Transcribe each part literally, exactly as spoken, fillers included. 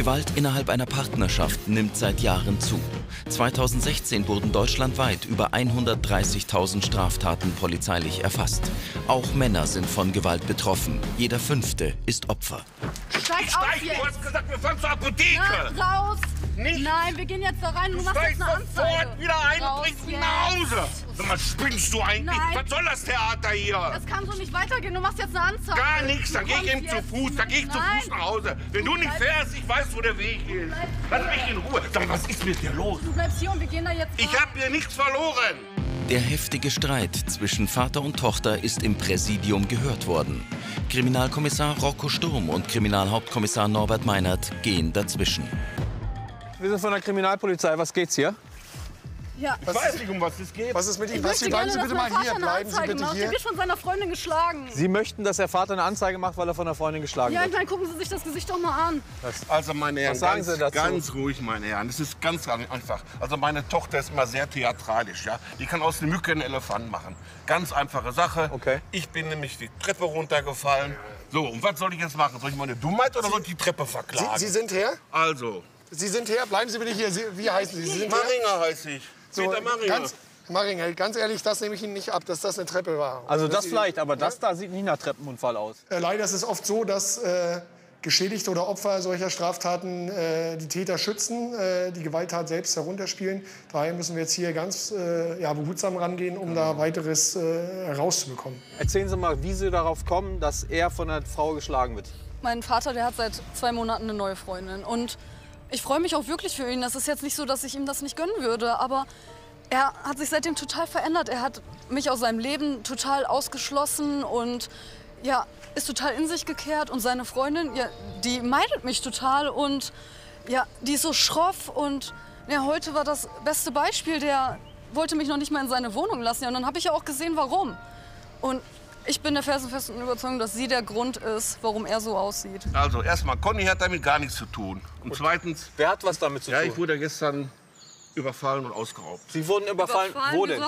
Gewalt innerhalb einer Partnerschaft nimmt seit Jahren zu. zweitausendsechzehn wurden deutschlandweit über hundertdreißigtausend Straftaten polizeilich erfasst. Auch Männer sind von Gewalt betroffen. Jeder Fünfte ist Opfer. Steig ich auf steig, jetzt! Du hast gesagt, wir fahren zur Apotheke! Na, raus! Nicht. Nein, wir gehen jetzt da rein, du, du machst jetzt eine Anzeige. Sofort wieder ein raus und bringst mich nach Hause! Sag mal, spinnst du eigentlich? Nein. Was soll das Theater hier? Das kann so nicht weitergehen, du machst jetzt eine Anzeige. Gar nichts, dann geh ich eben zu Fuß, dann geh ich zu Fuß nach Hause. Wenn du, du nicht fährst, ich weiß, wo der Weg ist. Lass mich in Ruhe. Dann, was ist mit dir los? Du bleibst hier und wir gehen da jetzt rein. Ich hab hier nichts verloren. Der heftige Streit zwischen Vater und Tochter ist im Präsidium gehört worden. Kriminalkommissar Rocco Sturm und Kriminalhauptkommissar Norbert Meinert gehen dazwischen. Wir sind von der Kriminalpolizei. Was geht's hier? Ja. Ich was, weiß nicht, um was es geht. Was ist mit Ihnen? Was, bleiben Sie bitte mal hier. Bleiben Sie bitte hier. Er wird von seiner Freundin geschlagen. Sie möchten, dass der Vater eine Anzeige macht, weil er von der Freundin geschlagen ja, wird? Ja, dann gucken Sie sich das Gesicht doch mal an. Das, also, meine Herren, was sagen ganz, Sie dazu? Ganz ruhig, meine Herren. Das ist ganz einfach. Also, meine Tochter ist immer sehr theatralisch. Ja? Die kann aus einer Mücke einen Elefant machen. Ganz einfache Sache. Okay. Ich bin nämlich die Treppe runtergefallen. So, und was soll ich jetzt machen? Soll ich meine Dummheit oder Sie, soll ich die Treppe verklagen? Sie, Sie sind her? Also. Sie sind her, bleiben Sie bitte hier. Sie, wie heißen Sie? Sie sind Maringer her? Heiße ich. So, Peter Maringer. Ganz, Maringer, ganz ehrlich, das nehme ich Ihnen nicht ab, dass das eine Treppe war. Also das, das vielleicht, aber das da sieht nicht nach Treppenunfall aus. Leider ist es oft so, dass äh, Geschädigte oder Opfer solcher Straftaten äh, die Täter schützen, äh, die Gewalttat selbst herunterspielen. Daher müssen wir jetzt hier ganz äh, ja, behutsam rangehen, um da weiteres äh, herauszubekommen. Erzählen Sie mal, wie Sie darauf kommen, dass er von einer Frau geschlagen wird. Mein Vater, der hat seit zwei Monaten eine neue Freundin. Und ich freue mich auch wirklich für ihn. Das ist jetzt nicht so, dass ich ihm das nicht gönnen würde, aber er hat sich seitdem total verändert. Er hat mich aus seinem Leben total ausgeschlossen und ja, ist total in sich gekehrt. Und seine Freundin, ja, die meidet mich total und ja, die ist so schroff. Und ja, heute war das beste Beispiel. Der wollte mich noch nicht mal in seine Wohnung lassen. Ja, und dann habe ich ja auch gesehen, warum. Und ich bin der felsenfesten Überzeugung, dass sie der Grund ist, warum er so aussieht. Also erstmal, Conny hat damit gar nichts zu tun. Und zweitens, wer hat was damit zu tun? Ja, ich wurde gestern überfallen und ausgeraubt. Sie wurden überfallen? Überfallen? Wo denn?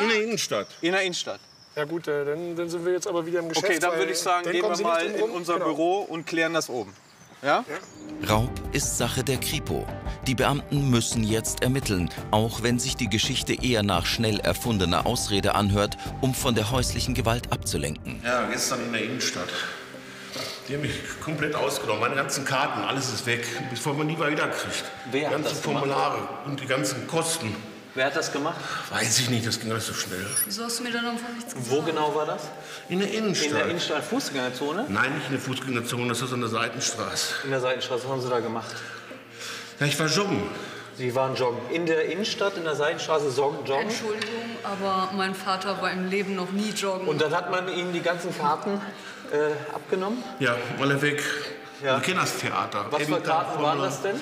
In der Innenstadt. In der Innenstadt. Ja gut, äh, dann, dann sind wir jetzt aber wieder im Geschäft. Okay, dann würde ich sagen, gehen wir mal in unser genau. Büro und klären das oben. Ja? Ja. Raub ist Sache der Kripo. Die Beamten müssen jetzt ermitteln, auch wenn sich die Geschichte eher nach schnell erfundener Ausrede anhört, um von der häuslichen Gewalt abzulenken. Ja, gestern in der Innenstadt. Die haben mich komplett ausgenommen. Meine ganzen Karten, alles ist weg, bevor man nie mal wieder kriegt. Wer hat das gemacht? Die ganzen Formulare und die ganzen Kosten. Wer hat das gemacht? Weiß ich nicht, das ging alles so schnell. Wieso hast du mir dann einfach nichts gesagt? Wo genau war das? In der Innenstadt. In der Innenstadt, Fußgängerzone? Nein, nicht in der Fußgängerzone, das ist an der Seitenstraße. In der Seitenstraße, was haben Sie da gemacht? Ja, ich war joggen. Sie waren joggen. In der Innenstadt, in der Seitenstraße joggen, joggen? Entschuldigung, aber mein Vater war im Leben noch nie joggen. Und dann hat man Ihnen die ganzen Karten äh, abgenommen? Ja, weil er weg. Ja. Wir kennen das Theater. Was für Karten waren das denn?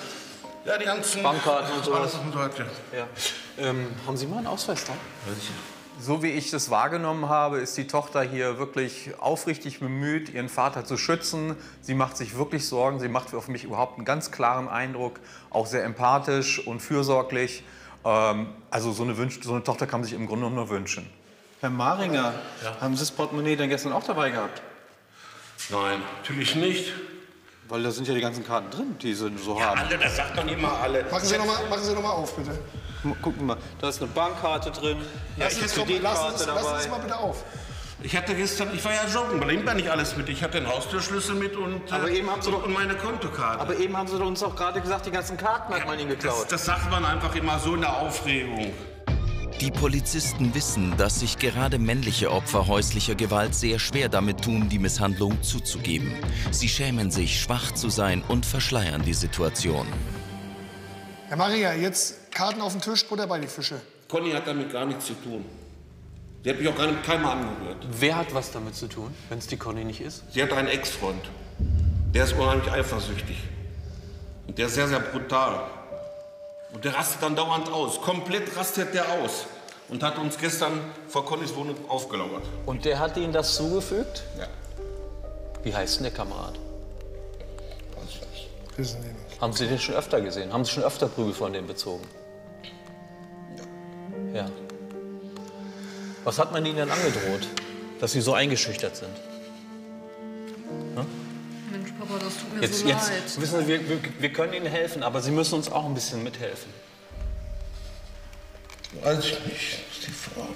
Ja, die ganzen Bankkarten und so. Alles und so weiter. Ja. Ähm, haben Sie mal einen Ausweis da? So wie ich das wahrgenommen habe, ist die Tochter hier wirklich aufrichtig bemüht, ihren Vater zu schützen. Sie macht sich wirklich Sorgen. Sie macht auf mich überhaupt einen ganz klaren Eindruck. Auch sehr empathisch und fürsorglich. Ähm, also so eine, Wünsch so eine Tochter kann man sich im Grunde genommen nur wünschen. Herr Maringer, ja. Haben Sie das Portemonnaie denn gestern auch dabei gehabt? Nein, natürlich nicht. Weil da sind ja die ganzen Karten drin, die sind so ja, haben. Alle, das sagt man immer alle. Machen Sie noch mal, machen Sie noch mal auf, bitte. Gucken mal, da ist eine Bankkarte drin. Ja, ich hätte die Karte dabei. Lassen Sie es mal bitte auf. Ich hatte gestern, ich war ja joggen, weil ich war nicht alles mit. Ich hatte den Haustürschlüssel mit und, aber äh, eben haben Sie doch, und meine Kontokarte. Aber eben haben Sie uns auch gerade gesagt, die ganzen Karten hat ja, man Ihnen geklaut. Das, das sagt man einfach immer so in der Aufregung. Die Polizisten wissen, dass sich gerade männliche Opfer häuslicher Gewalt sehr schwer damit tun, die Misshandlung zuzugeben. Sie schämen sich, schwach zu sein und verschleiern die Situation. Herr Maringer, jetzt Karten auf den Tisch, Butter bei die Fische. Conny hat damit gar nichts zu tun. Sie hat mich auch gar nicht keinmal angehört. Wer hat was damit zu tun, wenn es die Conny nicht ist? Sie hat einen Ex-Freund. Der ist unheimlich eifersüchtig. Und der ist sehr, sehr brutal. Und der rastet dann dauernd aus. Komplett rastet der aus. Und hat uns gestern vor Connys Wohnung aufgelauert. Und der hat Ihnen das zugefügt? Ja. Wie heißt denn der Kamerad? Weiß ich nicht. Wissen Sie nicht. Haben Sie den schon öfter gesehen? Haben Sie schon öfter Prügel von dem bezogen? Ja. Ja. Was hat man Ihnen denn angedroht, dass Sie so eingeschüchtert sind? Hm? Mensch, Papa, das tut mir mir jetzt, so jetzt, leid. Wissen Sie, wir, wir, wir können Ihnen helfen, aber Sie müssen uns auch ein bisschen mithelfen. Weiß ich nicht, ist die Frage.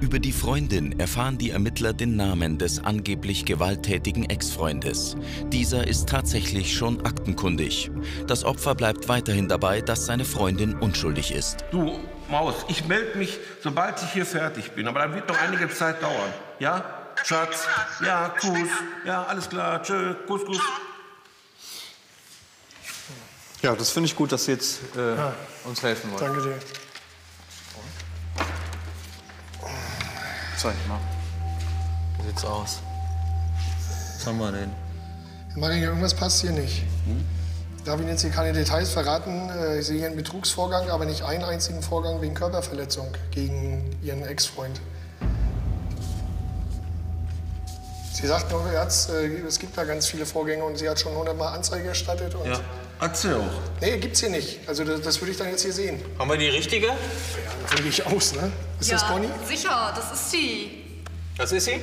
Über die Freundin erfahren die Ermittler den Namen des angeblich gewalttätigen Ex-Freundes. Dieser ist tatsächlich schon aktenkundig. Das Opfer bleibt weiterhin dabei, dass seine Freundin unschuldig ist. Du, Maus, ich melde mich, sobald ich hier fertig bin. Aber dann wird noch einige Zeit dauern. Ja? Schatz? Ja, Kuss. Ja, alles klar. Tschö. Kuss, Kuss. Ja, das finde ich gut, dass Sie jetzt äh, ja. uns helfen wollen. Danke dir. Zeig mal. Wie sieht's aus? Was haben wir denn? Herr Maringer, irgendwas passt hier nicht. Hm? Ich darf Ihnen jetzt hier keine Details verraten. Ich sehe hier einen Betrugsvorgang, aber nicht einen einzigen Vorgang wegen Körperverletzung gegen Ihren Ex-Freund. Sie sagt nur, es gibt da ganz viele Vorgänge und sie hat schon hundertmal Anzeige erstattet. Und ja, hat sie auch. Nee, gibt's hier nicht. Also das, das würde ich dann jetzt hier sehen. Haben wir die richtige? Ja, das finde ich aus, ne? Ist ja, das Conny? Sicher, das ist sie. Das ist sie?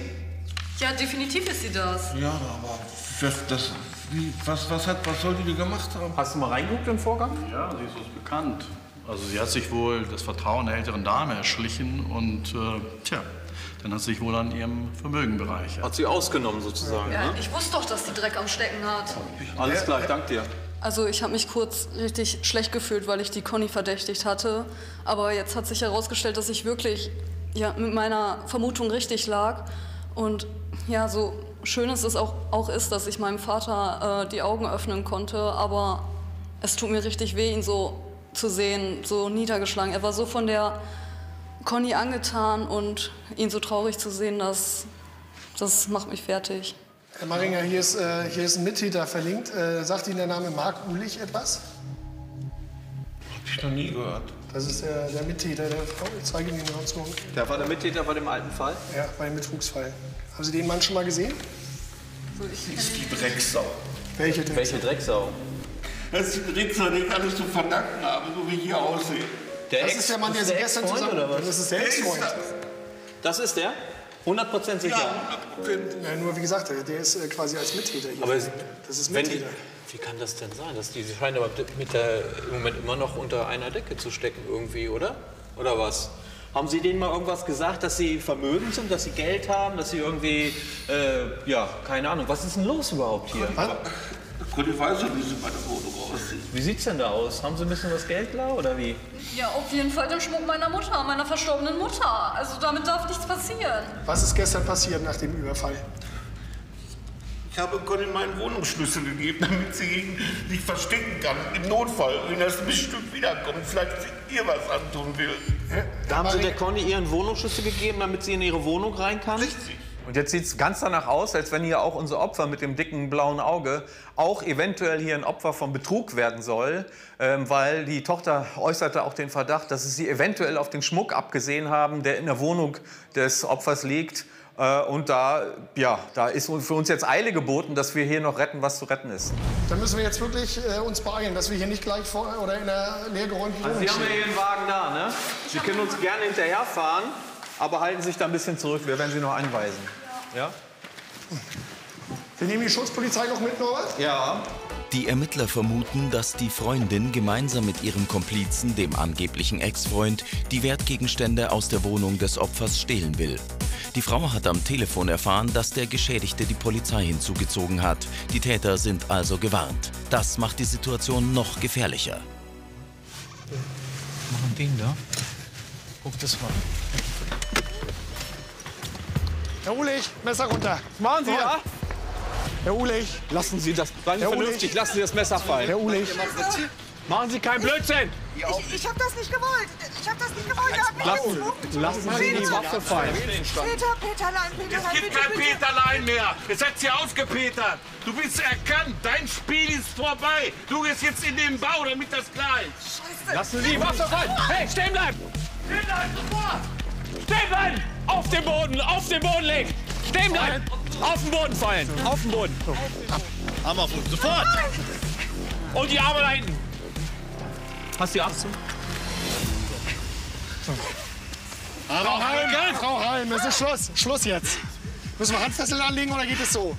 Ja, definitiv ist sie das. Ja, aber das, das, wie, was, was, hat, was soll die denn gemacht haben? Hast du mal reingeguckt im Vorgang? Ja, sie ist uns bekannt. Also sie hat sich wohl das Vertrauen der älteren Dame erschlichen und, äh, tja. Dann hat sie sich wohl an ihrem Vermögen bereichert. Hat sie ausgenommen sozusagen, ja, ne? Ich wusste doch, dass sie Dreck am Stecken hat. Alles klar, ich danke dir. Also ich habe mich kurz richtig schlecht gefühlt, weil ich die Conny verdächtigt hatte. Aber jetzt hat sich herausgestellt, dass ich wirklich ja, mit meiner Vermutung richtig lag. Und ja, so schön es auch, auch ist, dass ich meinem Vater äh, die Augen öffnen konnte. Aber es tut mir richtig weh, ihn so zu sehen, so niedergeschlagen. Er war so von der Conny angetan und ihn so traurig zu sehen, das, das macht mich fertig. Herr Maringer, hier ist, äh, hier ist ein Mittäter verlinkt. Äh, sagt Ihnen der Name Marc Ulich etwas? Hab ich noch nie gehört. Das ist der, der Mittäter der Frau. Ich zeige Ihnen mal zu. Der war der Mittäter bei dem alten Fall? Ja, bei dem Betrugsfall. Haben Sie den Mann schon mal gesehen? So, ich das ist die Drecksau. Welche Drecksau? Welche Drecksau? Das ist die Drecksau, die ich alles zu verdanken habe, so wie hier aussehen. Der das Ex ist der Mann, der sich gestern zusammen... Oder was? Das ist der Ex-Freund. Das ist der? hundert Prozent sicher? Ja, ja, nur wie gesagt, der ist quasi als Mittäter hier. Aber das ist Mittäter. Die, wie kann das denn sein? Dass die, die scheinen aber mit der, im Moment immer noch unter einer Decke zu stecken irgendwie, oder? Oder was? Haben Sie denen mal irgendwas gesagt, dass Sie vermögend sind, dass Sie Geld haben, dass Sie irgendwie... Äh, ja, keine Ahnung. Was ist denn los überhaupt hier? Was? Ich weiß nicht, wie Sie meine Wohnung aussieht. Wie sieht's denn da aus? Haben Sie ein bisschen was Geld da, oder wie? Ja, auf jeden Fall den Schmuck meiner Mutter, meiner verstorbenen Mutter. Also damit darf nichts passieren. Was ist gestern passiert nach dem Überfall? Ich habe Conny meinen Wohnungsschlüssel gegeben, damit sie ihn nicht verstecken kann. Im Notfall, wenn das bestimmt wiederkommt, vielleicht ihr was antun will. Da haben Sie der Conny Ihren Wohnungsschlüssel gegeben, damit sie in Ihre Wohnung rein kann? Richtig. Und jetzt sieht es ganz danach aus, als wenn hier auch unser Opfer mit dem dicken blauen Auge auch eventuell hier ein Opfer von Betrug werden soll, ähm, weil die Tochter äußerte auch den Verdacht, dass sie eventuell auf den Schmuck abgesehen haben, der in der Wohnung des Opfers liegt. Äh, und da, ja, da ist für uns jetzt Eile geboten, dass wir hier noch retten, was zu retten ist. Dann müssen wir jetzt wirklich äh, uns beeilen, dass wir hier nicht gleich vor oder in der leergeräumten Wohnung stehen. Also Sie haben ja hier einen Wagen da, ne? Sie können uns gerne hinterherfahren, aber halten Sie sich da ein bisschen zurück. Wir werden Sie noch einweisen. Ja? Wir nehmen die Schutzpolizei noch mit, Norbert? Ja. Die Ermittler vermuten, dass die Freundin gemeinsam mit ihrem Komplizen, dem angeblichen Ex-Freund, die Wertgegenstände aus der Wohnung des Opfers stehlen will. Die Frau hat am Telefon erfahren, dass der Geschädigte die Polizei hinzugezogen hat. Die Täter sind also gewarnt. Das macht die Situation noch gefährlicher. Mach ein Ding da. Guck das mal. Herr Ulich, Messer runter. Was machen Sie da? Herr Ulich. Lassen Sie das. Seien Sie vernünftig. Lassen Sie das Messer fallen. Herr Ulich. Machen Sie keinen Blödsinn. Ich, ich, ich hab das nicht gewollt. Ich hab das nicht gewollt. Lassen, lassen Sie die Waffe fallen. Peter, Peterlein, Peterlein. Es gibt kein Peterlein mehr. Es hat sie aufgepetert. Du bist erkannt. Dein Spiel ist vorbei. Du gehst jetzt in den Bau, damit das klar ist. Scheiße. Lassen Sie die Waffe fallen. Hey, stehen bleiben. Stehen bleiben, sofort. Stehen bleiben. Auf den Boden, auf den Boden legen! Stehen bleiben! Auf den Boden fallen! Auf den Boden! Arme auf uns, sofort! Und die Arme da hinten! Hast du die Arzt? Frau Halm, Frau Halm, es ist Schluss! Schluss jetzt! Müssen wir Handfesseln anlegen oder geht es so?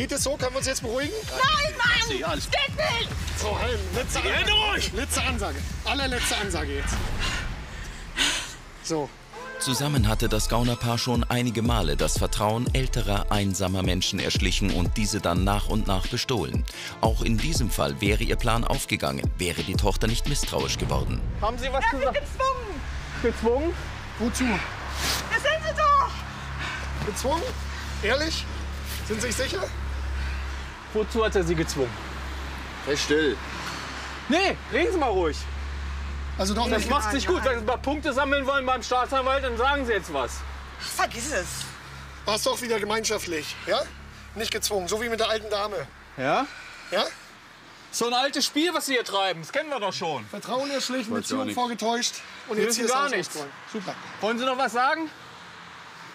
Geht es so? Können wir uns jetzt beruhigen? Nein, Mann! Ja, alles geht nicht! So, Helm, letzte Ansage. Ruhig. Letzte Ansage. Allerletzte Ansage jetzt. So. Zusammen hatte das Gaunerpaar schon einige Male das Vertrauen älterer, einsamer Menschen erschlichen und diese dann nach und nach bestohlen. Auch in diesem Fall wäre ihr Plan aufgegangen, wäre die Tochter nicht misstrauisch geworden. Haben Sie was gesagt? Er hat mich gezwungen. Gezwungen? Wozu? Das sind Sie doch! Gezwungen? Ehrlich? Sind Sie sich sicher? Wozu hat er Sie gezwungen? Sei still. Nee, reden Sie mal ruhig. Also doch, das macht sich gut. Wenn Sie ein paar Punkte sammeln wollen beim Staatsanwalt, dann sagen Sie jetzt was. Vergiss es. War es doch wieder gemeinschaftlich, ja? Nicht gezwungen, so wie mit der alten Dame. Ja? Ja? So ein altes Spiel, was Sie hier treiben, das kennen wir doch schon. Vertrauen erschlichen, Beziehung vorgetäuscht und Sie jetzt hier gar nichts. Super. Wollen Sie noch was sagen?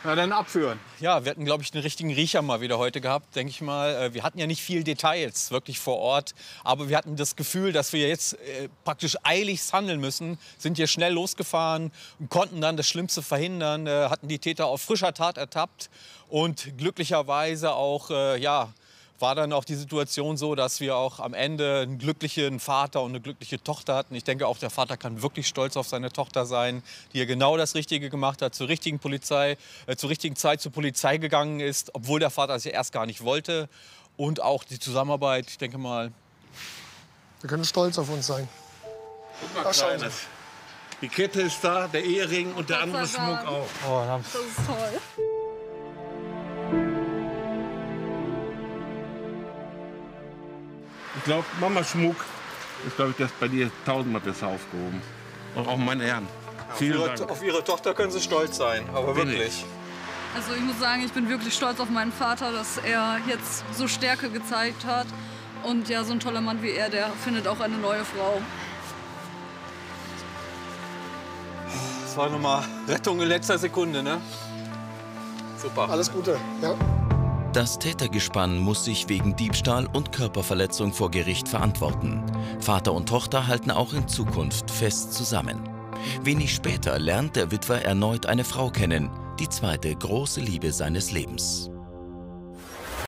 Na dann abführen. Ja, wir hatten, glaube ich, einen richtigen Riecher mal wieder heute gehabt, denke ich mal. Wir hatten ja nicht viel Details wirklich vor Ort, aber wir hatten das Gefühl, dass wir jetzt äh, praktisch eiligst handeln müssen, sind hier schnell losgefahren und konnten dann das Schlimmste verhindern, äh, hatten die Täter auf frischer Tat ertappt und glücklicherweise auch, äh, ja, war dann auch die Situation so, dass wir auch am Ende einen glücklichen Vater und eine glückliche Tochter hatten. Ich denke, auch der Vater kann wirklich stolz auf seine Tochter sein, die hier genau das Richtige gemacht hat, zur richtigen Polizei, äh, zur richtigen Zeit zur Polizei gegangen ist, obwohl der Vater es ja erst gar nicht wollte. Und auch die Zusammenarbeit, ich denke mal. Wir können stolz auf uns sein. Guck mal, Kleines. Die Kette ist da, der Ehering und der andere Schmuck auch. Oh, das ist toll. Ich glaube, Mama Schmuck ist, glaube ich, das bei dir tausendmal besser aufgehoben. Und auch meine Herren. Ja, vielen auf ihre, Dank. Auf ihre Tochter können Sie stolz sein, aber bin wirklich. Ich. Also ich muss sagen, ich bin wirklich stolz auf meinen Vater, dass er jetzt so Stärke gezeigt hat. Und ja, so ein toller Mann wie er, der findet auch eine neue Frau. Das war nochmal Rettung in letzter Sekunde, ne? Super. Alles Gute. Ja. Das Tätergespann muss sich wegen Diebstahl und Körperverletzung vor Gericht verantworten. Vater und Tochter halten auch in Zukunft fest zusammen. Wenig später lernt der Witwer erneut eine Frau kennen, die zweite große Liebe seines Lebens.